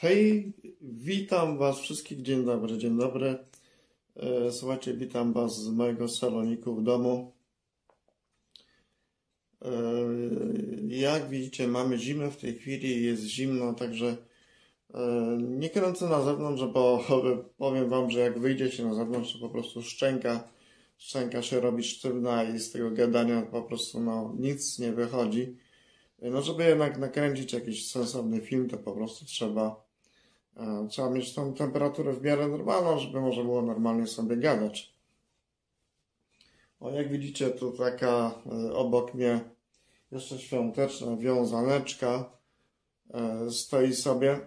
Hej, witam Was wszystkich, dzień dobry, dzień dobry. Słuchajcie, witam Was z mojego saloniku w domu. Jak widzicie, mamy zimę w tej chwili, jest zimno, także nie kręcę na zewnątrz, bo powiem Wam, że jak wyjdzie się na zewnątrz, to po prostu szczęka się robi sztywna i z tego gadania po prostu nic nie wychodzi. No, żeby jednak nakręcić jakiś sensowny film, to po prostu trzeba mieć tą temperaturę w miarę normalną, żeby można było normalnie sobie gadać. O, jak widzicie, tu taka obok mnie jeszcze świąteczna wiązaneczka stoi sobie.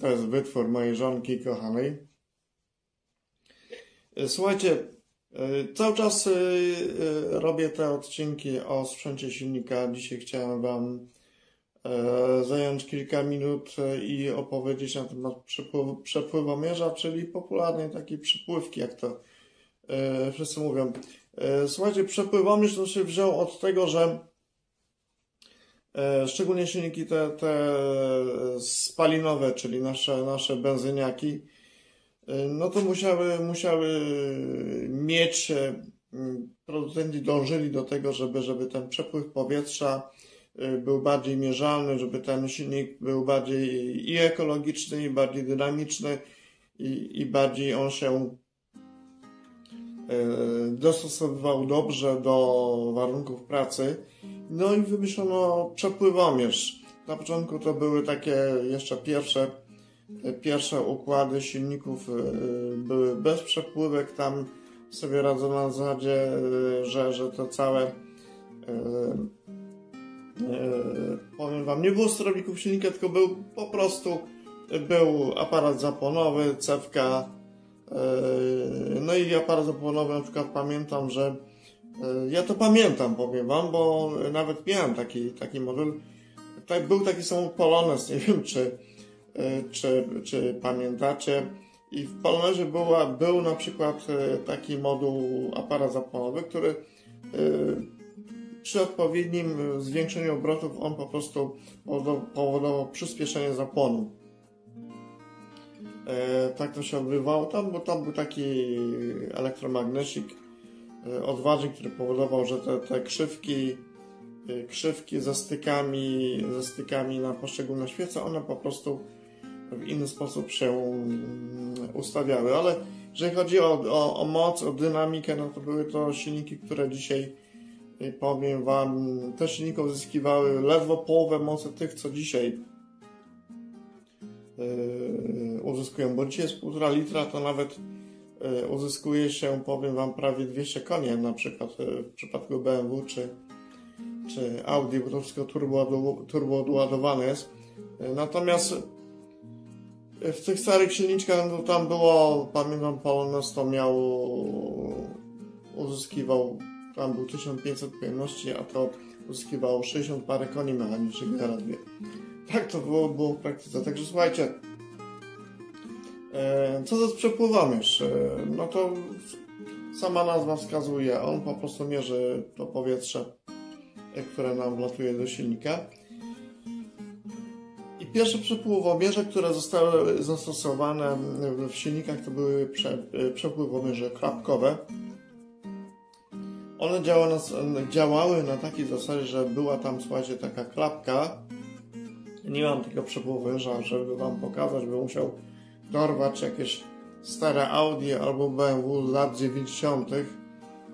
To jest wytwór mojej żonki kochanej. Słuchajcie, cały czas robię te odcinki o sprzęcie silnika. Dzisiaj chciałem Wam zająć kilka minut i opowiedzieć na temat przepływomierza, czyli popularnej takiej przypływki, jak to wszyscy mówią. Słuchajcie, przepływomierz to się wziął od tego, że szczególnie silniki te spalinowe, czyli nasze benzyniaki, no to musiały mieć, producenci dążyli do tego, żeby ten przepływ powietrza był bardziej mierzalny, żeby ten silnik był bardziej i ekologiczny, i bardziej dynamiczny, i bardziej on się dostosowywał dobrze do warunków pracy. No i wymyślono przepływomierz. Na początku to były takie jeszcze pierwsze układy silników były bez przepływek, tam sobie radzono na zasadzie, że to całe, powiem Wam, nie było sterowników silnika, tylko był aparat zapłonowy, cewka, no i aparat zapłonowy, na przykład pamiętam, że ja to pamiętam, powiem Wam, bo nawet miałem taki model, był taki sam Polonez, nie wiem czy pamiętacie, i w Polonezie był na przykład taki moduł, aparat zapłonowy, który przy odpowiednim zwiększeniu obrotów on po prostu powodował przyspieszenie zapłonu. Tak to się odbywało tam, bo tam był taki elektromagnecik odważny, który powodował, że te krzywki ze stykami na poszczególne świece, one po prostu w inny sposób się ustawiały, ale jeżeli chodzi o moc, o dynamikę, no to były to silniki, które dzisiaj, powiem Wam, te silniki uzyskiwały ledwo połowę mocy tych, co dzisiaj uzyskują, bo dzisiaj jest 1,5 litra, to nawet uzyskuje się, powiem Wam, prawie 200 konie, na przykład w przypadku BMW czy Audi, bo to wszystko turbo doładowane jest. Natomiast w tych starych silniczkach, no tam było, pamiętam, Polonez to uzyskiwał, tam był 1500 pojemności, a to uzyskiwało 60 parę koni mechanicznych zaledwie. Tak to było w praktyce. Także słuchajcie, co to jest przepływomierz? No to sama nazwa wskazuje, on po prostu mierzy to powietrze, które nam wlatuje do silnika. I pierwsze przepływomierze, które zostały zastosowane w silnikach, to były przepływomierze klapkowe. One działały na takiej zasadzie, że była tam, słuchajcie, taka klapka. Nie mam tego przepływomierza, żeby Wam pokazać, bym musiał dorwać jakieś stare Audi albo BMW z lat 90.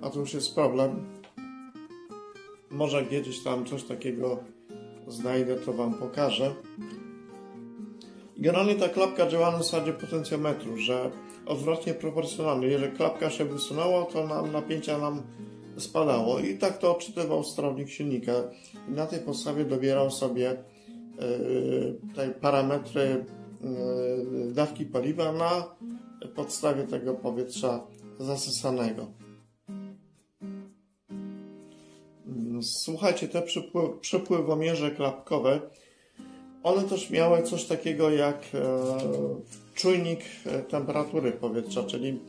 A to już jest problem. Może gdzieś tam coś takiego znajdę, to Wam pokażę. Generalnie ta klapka działa na zasadzie potencjometru, że odwrotnie proporcjonalnie. Jeżeli klapka się wysunęła, to napięcie nam spadało. I tak to odczytywał sterownik silnika. I na tej podstawie dobierał sobie te parametry dawki paliwa na podstawie tego powietrza zasysanego. Słuchajcie, te przepływomierze klapkowe, one też miały coś takiego jak czujnik temperatury powietrza, czyli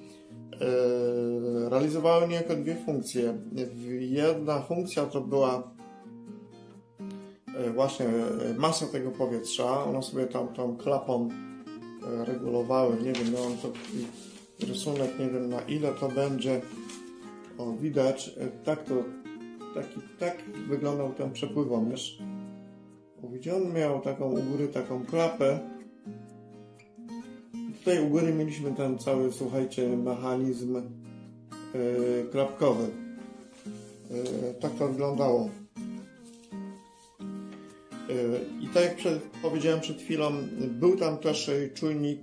realizowały niejako dwie funkcje. Jedna funkcja to była właśnie masę tego powietrza. One sobie tam tą klapą regulowały, nie wiem, miałem to rysunek, nie wiem na ile to będzie, o, widać, tak wyglądał ten przepływomierz. On miał taką u góry taką klapę. Tutaj u góry mieliśmy ten cały, słuchajcie, mechanizm klapkowy. Tak to wyglądało. I tak jak powiedziałem przed chwilą, był tam też czujnik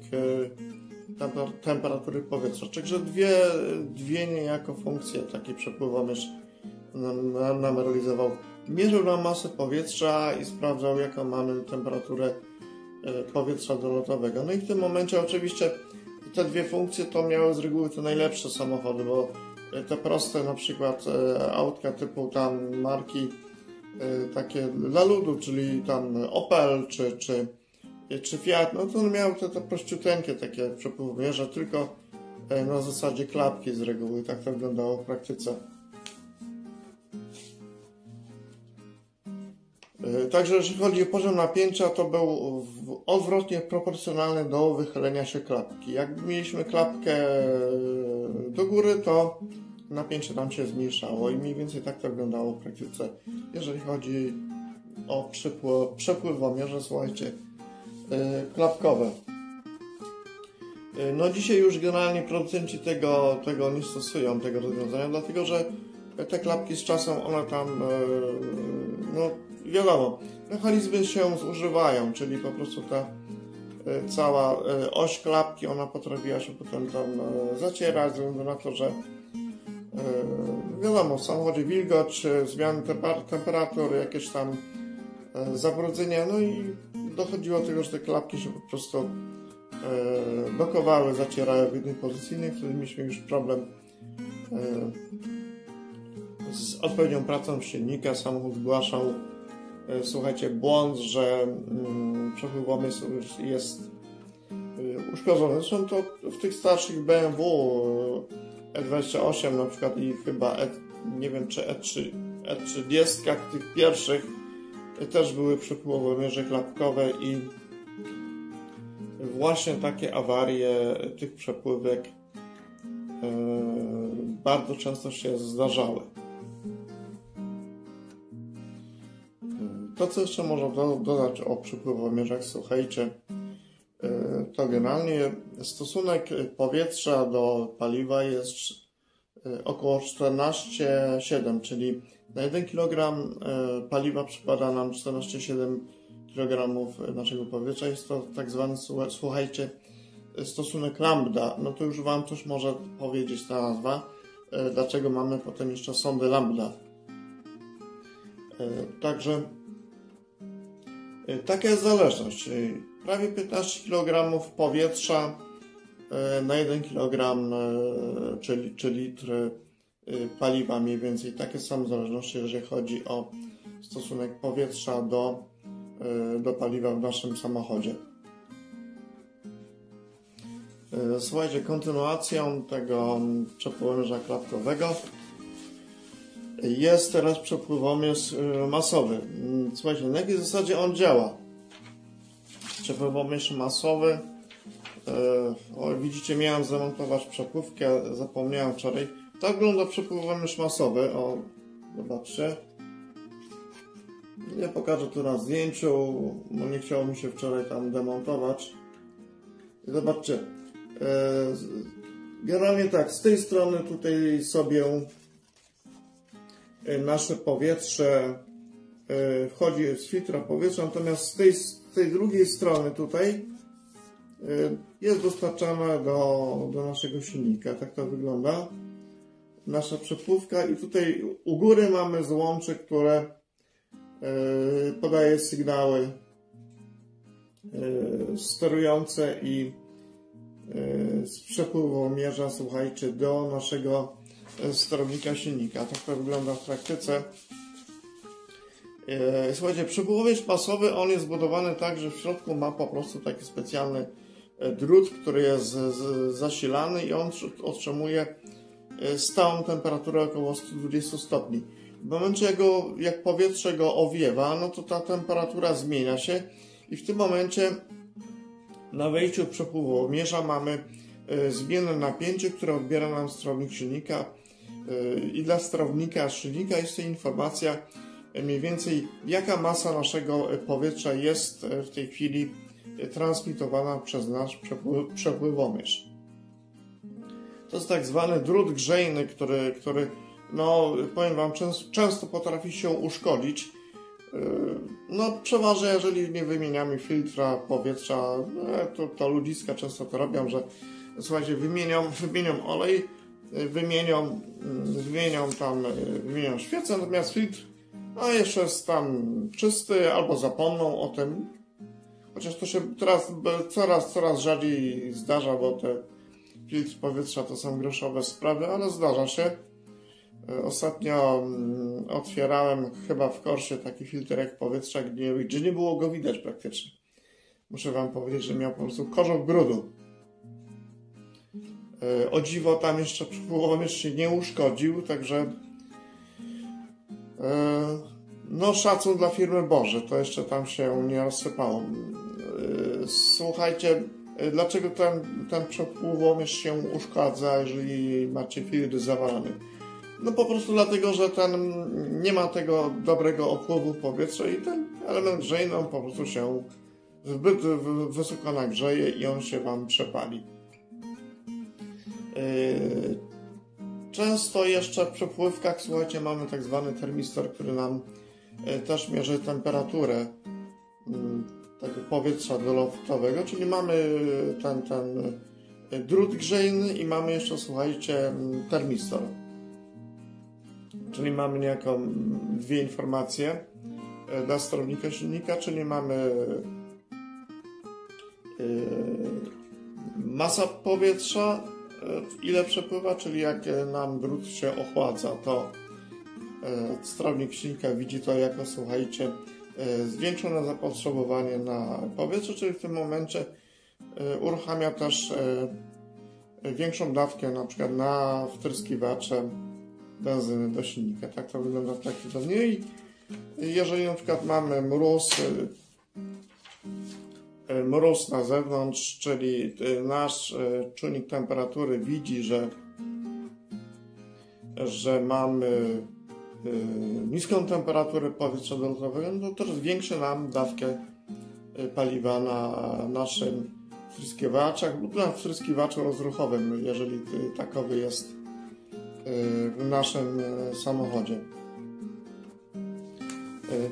temperatury powietrza. Także dwie niejako funkcje taki przepływomierz nam realizował. Mierzył nam masę powietrza i sprawdzał, jaką mamy temperaturę powietrza dolotowego. No i w tym momencie oczywiście te dwie funkcje to miały z reguły te najlepsze samochody, bo te proste, na przykład autka typu tam marki takie dla ludu, czyli tam Opel czy Fiat, no to miały te prościuteńkie takie przepływomierze, tylko na zasadzie klapki z reguły, tak to wyglądało w praktyce. Także jeżeli chodzi o poziom napięcia, to był odwrotnie proporcjonalny do wychylenia się klapki. Jak mieliśmy klapkę do góry, to napięcie nam się zmniejszało i mniej więcej tak to wyglądało w praktyce. Jeżeli chodzi o przepływomierze, słuchajcie, klapkowe. No dzisiaj już generalnie producenci tego nie stosują, tego rozwiązania, dlatego że te klapki z czasem one tam, no wiadomo, mechanizmy się zużywają, czyli po prostu ta cała oś klapki, ona potrafiła się potem tam zacierać, ze względu na to, że wiadomo, w samochodzie wilgoć, zmiany temperatury, jakieś tam zabrudzenia, no i dochodziło do tego, że te klapki się po prostu blokowały, zacierały w jednej pozycji, wtedy mieliśmy już problem z odpowiednią pracą silnika. Samochód zgłaszał, słuchajcie, błąd, że przepływomierz jest uszkodzony. Zresztą to w tych starszych BMW E28 na przykład i chyba nie wiem czy E30, tych pierwszych też były przepływomierze klapkowe i właśnie takie awarie tych przepływek bardzo często się zdarzały. To, co jeszcze można dodać o przepływomierzach, słuchajcie, to generalnie stosunek powietrza do paliwa jest około 14,7, czyli na 1 kg paliwa przypada nam 14,7 kg naszego powietrza. Jest to tak zwany, słuchajcie, stosunek lambda. No to już Wam coś może powiedzieć ta nazwa, dlaczego mamy potem jeszcze sondę lambda. Także taka jest zależność. Prawie 15 kg powietrza na 1 kg, czy litr paliwa mniej więcej. Takie są zależności, jeżeli chodzi o stosunek powietrza do paliwa w naszym samochodzie. Słuchajcie, kontynuacją tego przepływomierza klapkowego jest teraz przepływomierz masowy. Słuchajcie, na jakiej zasadzie on działa? Przepływomierz masowy. Widzicie, miałem zamontować przepływkę, zapomniałem wczoraj. Tak wygląda przepływomierz masowy. O, zobaczcie. Ja pokażę tu na zdjęciu, bo nie chciało mi się wczoraj tam demontować. I zobaczcie. Generalnie tak, z tej strony tutaj sobie nasze powietrze wchodzi z filtra powietrza, natomiast z tej drugiej strony tutaj jest dostarczane do naszego silnika. Tak to wygląda nasza przepływka i tutaj u góry mamy złącze, które podaje sygnały sterujące i z przepływomierza, słuchajcie, do naszego sterownika silnika. Tak to wygląda w praktyce. Słuchajcie, przepływomierz masowy, on jest zbudowany tak, że w środku ma po prostu taki specjalny drut, który jest zasilany i on otrzymuje stałą temperaturę około 120 stopni. W momencie jak powietrze go owiewa, no to ta temperatura zmienia się i w tym momencie na wejściu przepływomierza mamy zmienne napięcie, które odbiera nam sterownik silnika i dla sterownika silnika jest to informacja mniej więcej jaka masa naszego powietrza jest w tej chwili transmitowana przez nasz przepływomierz. To jest tak zwany drut grzejny, który no, powiem Wam, często potrafi się uszkodzić. No, przeważnie, jeżeli nie wymieniamy filtra powietrza, to ludziska często to robią, że słuchajcie, wymienią olej, wymienią świecę, natomiast filtr, a jeszcze jest tam czysty, albo zapomną o tym. Chociaż to się teraz coraz rzadziej zdarza, bo te filtr powietrza to są groszowe sprawy, ale zdarza się. Ostatnio otwierałem chyba w Corsie taki filterek powietrza, gdzie nie było go widać praktycznie. Muszę Wam powiedzieć, że miał po prostu korzeń brudu. O dziwo tam jeszcze przepływomierz się nie uszkodził, także no szacun dla firmy Bosch, to jeszcze tam się nie rozsypało. Słuchajcie, dlaczego ten przepływomierz się uszkadza, jeżeli macie filtr zawalany? No po prostu dlatego, że ten nie ma tego dobrego opływu powietrza i ten element grzejny po prostu się zbyt wysoko nagrzeje i on się Wam przepali. Często jeszcze w przepływkach, słuchajcie, mamy tak zwany termistor, który nam też mierzy temperaturę tego powietrza dolotowego, czyli mamy ten drut grzejny i mamy jeszcze, słuchajcie, termistor. Czyli mamy niejako dwie informacje dla sterownika silnika, czyli mamy masa powietrza, ile przepływa, czyli jak nam drut się ochładza, to sterownik silnika widzi to jako, słuchajcie, zwiększone zapotrzebowanie na powietrze, czyli w tym momencie uruchamia też większą dawkę na przykład na wtryskiwacze benzyny do silnika. Tak to wygląda w takiej formie. I jeżeli na przykład mamy mróz na zewnątrz, czyli nasz czujnik temperatury widzi, że mamy niską temperaturę powietrza dolotowego, no to też zwiększy nam dawkę paliwa na naszym wtryskiwaczach lub na wtryskiwaczu rozruchowym, jeżeli takowy jest w naszym samochodzie.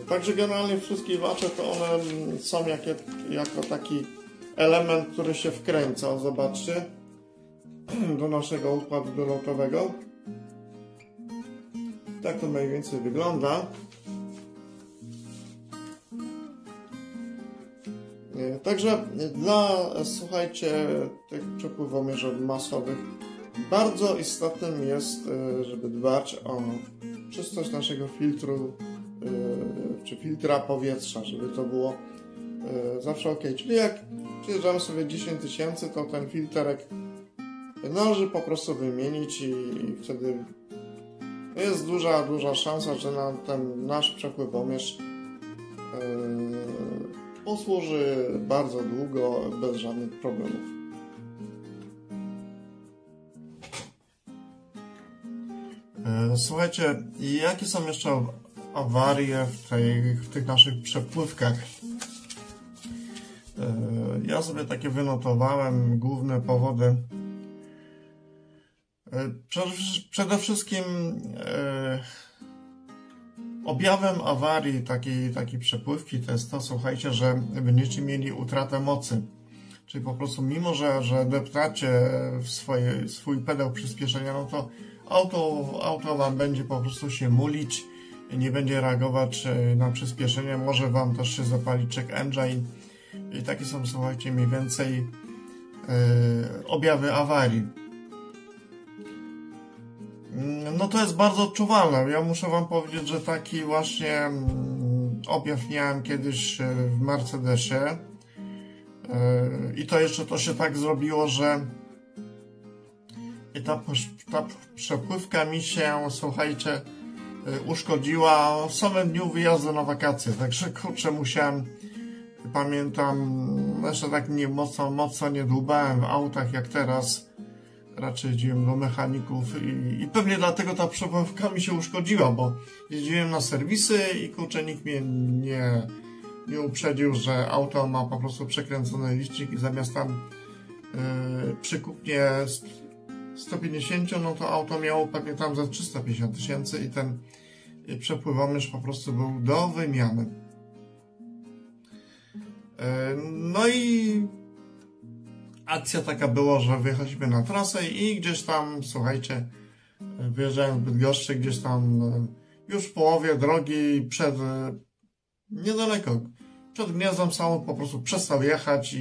Także generalnie wtryskiwacze to one są jako taki element, który się wkręca, zobaczcie, do naszego układu dolotowego. Tak to mniej więcej wygląda. Także dla, słuchajcie, tych przepływomierzy masowych bardzo istotnym jest, żeby dbać o czystość naszego filtru, czy filtra powietrza, żeby to było zawsze ok. Czyli jak przyjeżdżamy sobie 10 tysięcy, to ten filterek należy po prostu wymienić i wtedy jest duża szansa, że nam ten nasz przepływomierz posłuży bardzo długo, bez żadnych problemów. Słuchajcie, jakie są jeszcze awarie w tych naszych przepływkach? Ja sobie takie wynotowałem główne powody. Przede wszystkim objawem awarii takiej przepływki to jest to, słuchajcie, że będziecie mieli utratę mocy. Czyli po prostu mimo, że deptacie w swój pedał przyspieszenia, no to auto Wam będzie po prostu się mulić, nie będzie reagować na przyspieszenie, może Wam też się zapalić check engine i takie są, słuchajcie, mniej więcej objawy awarii. No to jest bardzo odczuwalne. Ja muszę Wam powiedzieć, że taki właśnie objaw miałem kiedyś w Mercedesie i to jeszcze to się tak zrobiło, że ta przepływka mi się, słuchajcie, uszkodziła w samym dniu wyjazdu na wakacje. Także kurczę, musiałem, pamiętam, jeszcze tak nie mocno nie dłubałem w autach jak teraz. Raczej jeździłem do mechaników i pewnie dlatego ta przepływka mi się uszkodziła, bo jeździłem na serwisy i kurczę, nikt mnie nie uprzedził, że auto ma po prostu przekręcony licznik i zamiast tam przy kupnie 150, no to auto miało pewnie tam za 350 tysięcy i ten przepływomierz po prostu był do wymiany. No i akcja taka była, że wyjechaliśmy na trasę i gdzieś tam, słuchajcie, wyjeżdżałem w Bydgoszczy, gdzieś tam już w połowie drogi przed, niedaleko, przed Gnieznem samochód po prostu przestał jechać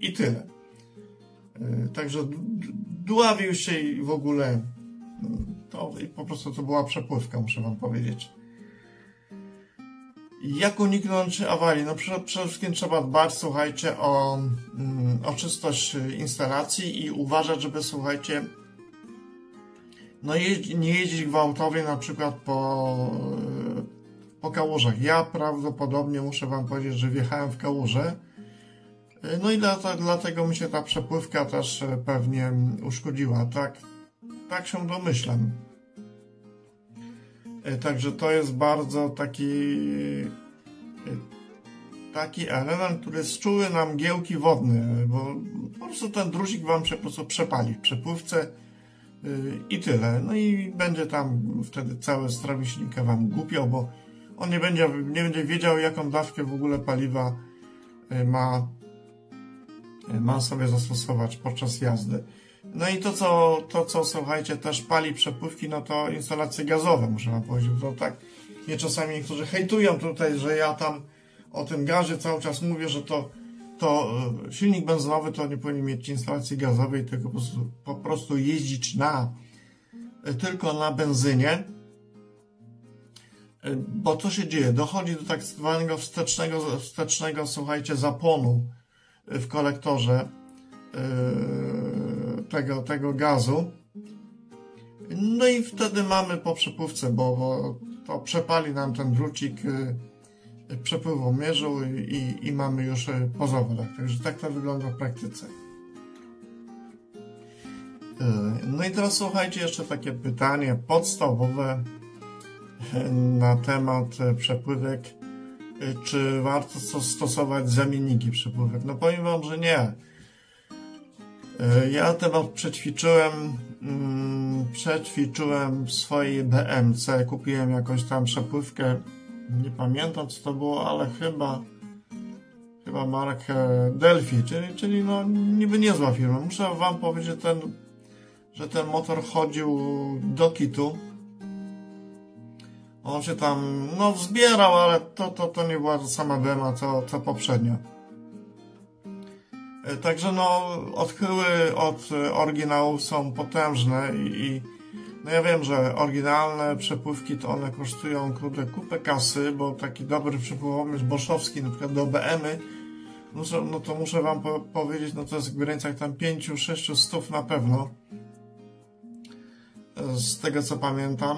i tyle. Także dławił się i w ogóle to i po prostu to była przepływka, muszę wam powiedzieć. Jak uniknąć awarii? No przede wszystkim trzeba dbać, słuchajcie, o czystość instalacji i uważać, żeby, słuchajcie, no nie jeździć gwałtownie na przykład po kałużach. Ja prawdopodobnie muszę wam powiedzieć, że wjechałem w kałużę. No i dlatego mi się ta przepływka też pewnie uszkodziła. Tak się domyślam. Także to jest bardzo taki element, który jest czuły na mgiełki wodne, bo po prostu ten drucik wam się po prostu przepali w przepływce i tyle. No i będzie tam wtedy całe strawiśnika wam głupio, bo on nie będzie wiedział, jaką dawkę w ogóle paliwa ma sobie zastosować podczas jazdy. No i to co słuchajcie, też pali przepływki, no to instalacje gazowe, muszę wam powiedzieć, bo tak mnie czasami niektórzy hejtują tutaj, że ja tam o tym gazie cały czas mówię, że to silnik benzynowy to nie powinien mieć instalacji gazowej, tylko po prostu jeździć tylko na benzynie, bo co się dzieje? Dochodzi do tak zwanego wstecznego słuchajcie, zapłonu w kolektorze tego gazu. No i wtedy mamy po przepływce, bo to przepali nam ten drucik przepływomierzu i mamy już po zawodach. Także tak to wygląda w praktyce. No i teraz słuchajcie, jeszcze takie pytanie podstawowe na temat przepływek. Czy warto stosować zamienniki przepływek? No powiem wam, że nie. Ja temat przećwiczyłem w swojej BMC, kupiłem jakąś tam przepływkę, nie pamiętam co to było, ale chyba markę Delphi, czyli no niby niezła firma. Muszę wam powiedzieć, że ten motor chodził do kitu. On się tam, no, zbierał, ale to nie była ta sama dema, co poprzednio. Także no, odchyły od oryginałów są potężne i no ja wiem, że oryginalne przepływki to one kosztują kupę kasy, bo taki dobry przepływomierz boszowski, na przykład do BMW, no to muszę wam powiedzieć, no to jest w granicach tam 5-6 stów na pewno, z tego co pamiętam.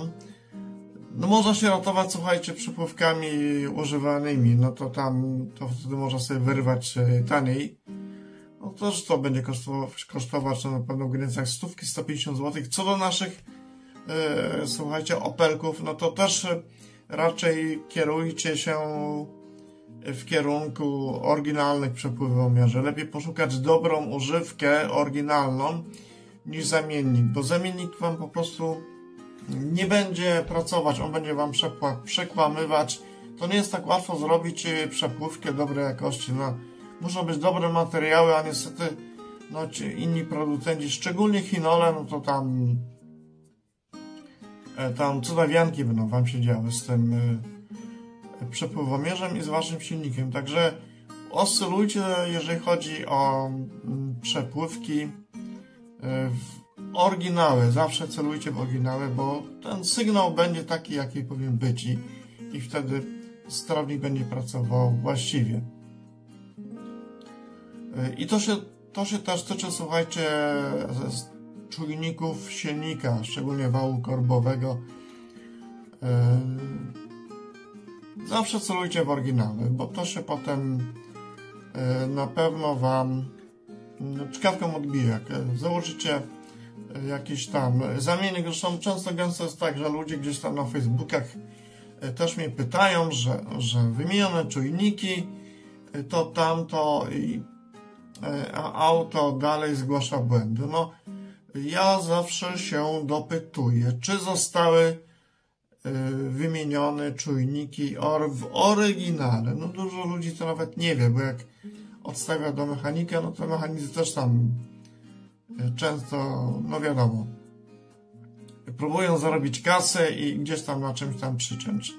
No można się ratować, słuchajcie, przepływkami używanymi, no to tam, to wtedy można sobie wyrwać taniej. No to, że to będzie kosztować na pewno w granicach 100-150 zł. Co do naszych, słuchajcie, Opelków, no to też raczej kierujcie się w kierunku oryginalnych przepływomierzy. Lepiej poszukać dobrą używkę oryginalną niż zamiennik, bo zamiennik wam po prostu nie będzie pracować, on będzie wam przekłamywać. To nie jest tak łatwo zrobić przepływkę dobrej jakości. No, muszą być dobre materiały, a niestety no, inni producenci, szczególnie Chinole, no to tam cudawianki będą wam się działy z tym przepływomierzem i z waszym silnikiem. Także oscylujcie, jeżeli chodzi o przepływki oryginały, zawsze celujcie w oryginały, bo ten sygnał będzie taki, jaki powinien być i wtedy sterownik będzie pracował właściwie. I to się też tyczy, słuchajcie, czujników silnika, szczególnie wału korbowego. Zawsze celujcie w oryginały, bo to się potem na pewno Wam czkawką odbije. Jak założycie jakiś tam zamiennik, zresztą często gęsto jest tak, że ludzie gdzieś tam na Facebookach też mnie pytają, że wymienione czujniki, to tamto i auto dalej zgłasza błędy. No, ja zawsze się dopytuję, czy zostały wymienione czujniki w oryginale. No, dużo ludzi to nawet nie wie, bo jak odstawia do mechanika, no to mechanicy też tam często, no wiadomo, próbują zarobić kasę i gdzieś tam na czymś tam przyciąć.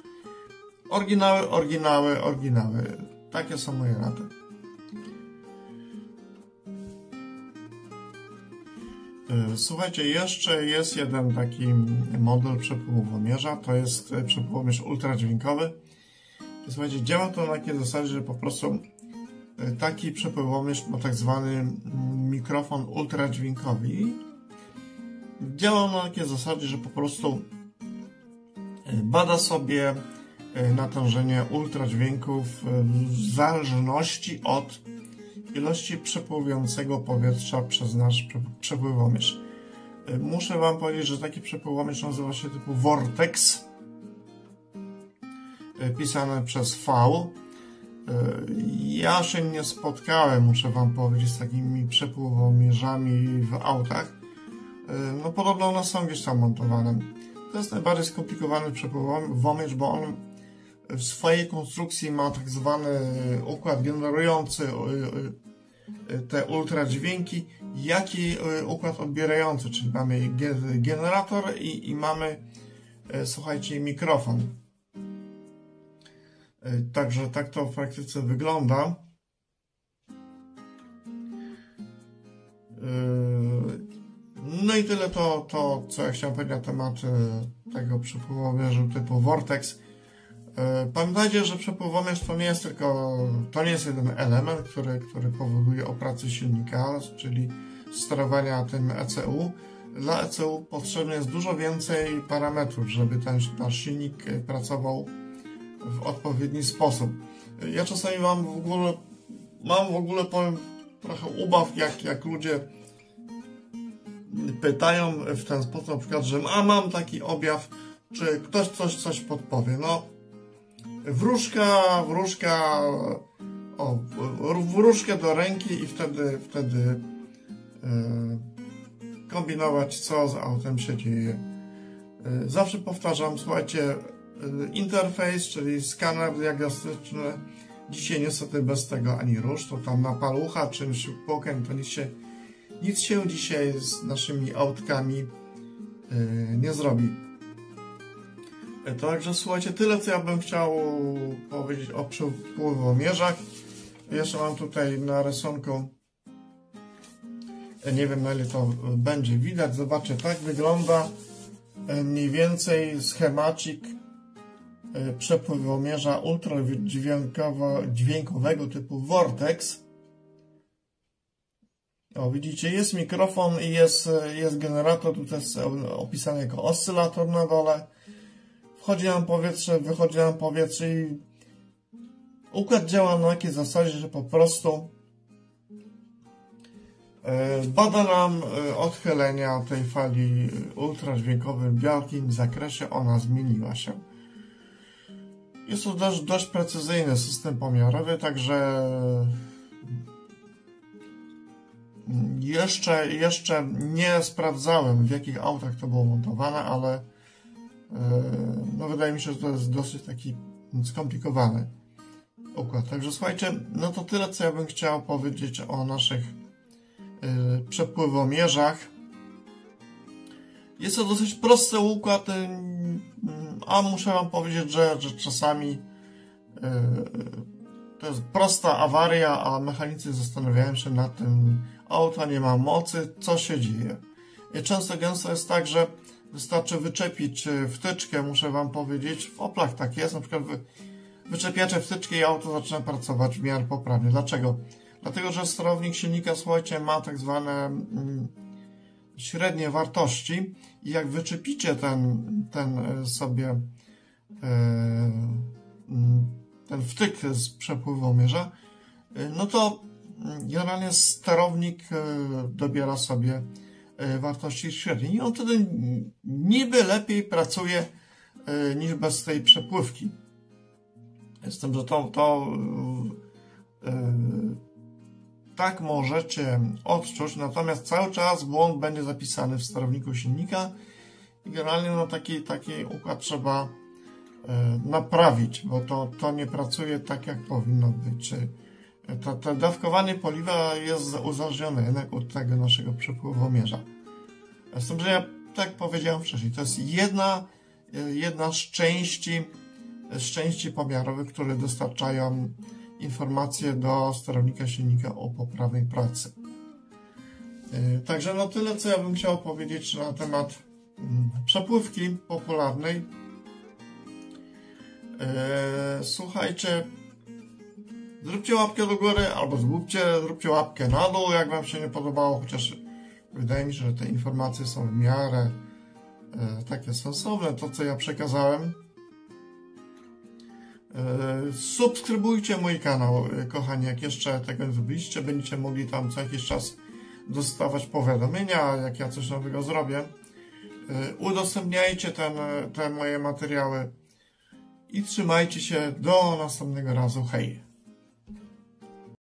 Oryginały, oryginały, oryginały. Takie są moje rady. Słuchajcie, jeszcze jest jeden taki model przepływomierza, to jest przepływomierz ultradźwiękowy. Słuchajcie, działa to na takiej zasadzie, że po prostu taki przepływomierz ma tak zwany mikrofon ultradźwiękowy. Działa on na takiej zasadzie, że po prostu bada sobie natężenie ultradźwięków w zależności od ilości przepływającego powietrza przez nasz przepływomierz. Muszę Wam powiedzieć, że taki przepływomierz nazywa się typu Vortex, pisane przez V. Ja się nie spotkałem, muszę Wam powiedzieć, z takimi przepływomierzami w autach. No podobno one są gdzieś tam montowane. To jest najbardziej skomplikowany przepływomierz, bo on w swojej konstrukcji ma tak zwany układ generujący te ultradźwięki, jak i układ odbierający, czyli mamy generator i mamy, słuchajcie, mikrofon. Także tak to w praktyce wygląda. No i tyle to co ja chciałem powiedzieć na temat tego przepływomierza typu Vortex. Pamiętajcie, że przepływomierz to nie jest jeden element, który powoduje opracę silnika, czyli sterowania tym ECU. Dla ECU potrzebne jest dużo więcej parametrów, żeby ten nasz silnik pracował w odpowiedni sposób. Ja czasami mam w ogóle powiem, trochę ubaw, jak ludzie pytają w ten sposób, na przykład, że mam taki objaw, czy ktoś coś podpowie. No, wróżkę do ręki i wtedy kombinować, co z autem się dzieje. Zawsze powtarzam, słuchajcie, interfejs, czyli skaner diagnostyczny, dzisiaj niestety bez tego ani rusz, to tam na palucha, czymś pokiem, to nic się dzisiaj z naszymi autkami nie zrobi. Także słuchajcie, tyle co ja bym chciał powiedzieć o przepływomierzach. Jeszcze mam tutaj na rysunku, nie wiem na ile to będzie widać, zobaczcie, tak wygląda mniej więcej schemacik przepływomierza ultradźwiękowego typu Vortex. O, widzicie, jest mikrofon i jest generator, tutaj jest opisany jako oscylator na dole. Wchodzi nam powietrze, wychodzi nam powietrze i układ działa na takiej zasadzie, że po prostu bada nam odchylenia tej fali ultradźwiękowej, w jakim zakresie ona zmieniła się. Jest to dość precyzyjny system pomiarowy, także jeszcze nie sprawdzałem, w jakich autach to było montowane, ale no wydaje mi się, że to jest dosyć taki skomplikowany układ. Także słuchajcie, no to tyle co ja bym chciał powiedzieć o naszych przepływomierzach. Jest to dosyć prosty układ, a muszę Wam powiedzieć, że czasami to jest prosta awaria, a mechanicy zastanawiają się nad tym, auto nie ma mocy, co się dzieje. I często gęsto jest tak, że wystarczy wyczepić wtyczkę, muszę Wam powiedzieć, w Oplach tak jest, na przykład wyczepiacie wtyczkę i auto zaczyna pracować w miarę poprawnie. Dlaczego? Dlatego, że sterownik silnika, słuchajcie, ma tak zwane średnie wartości i jak wyczepicie ten sobie ten wtyk z przepływomierza, no to generalnie sterownik dobiera sobie wartości średniej i on wtedy niby lepiej pracuje niż bez tej przepływki. Z tym, że tak możecie odczuć, natomiast cały czas błąd będzie zapisany w sterowniku silnika i generalnie no, taki układ trzeba naprawić, bo to nie pracuje tak, jak powinno być. To dawkowanie paliwa jest uzależnione jednak od tego naszego przepływomierza. Z tym, że ja tak powiedziałem wcześniej, to jest jedna z części pomiarowych, które dostarczają informacje do sterownika silnika o poprawnej pracy. Także no tyle, co ja bym chciał powiedzieć na temat przepływki popularnej. Słuchajcie, zróbcie łapkę do góry, albo zróbcie łapkę na dół, jak wam się nie podobało, chociaż wydaje mi się, że te informacje są w miarę takie sensowne, to co ja przekazałem. Subskrybujcie mój kanał, kochani, jak jeszcze tego nie zrobiliście, będziecie mogli tam co jakiś czas dostawać powiadomienia, jak ja coś nowego zrobię. Udostępniajcie te moje materiały i trzymajcie się do następnego razu, hej!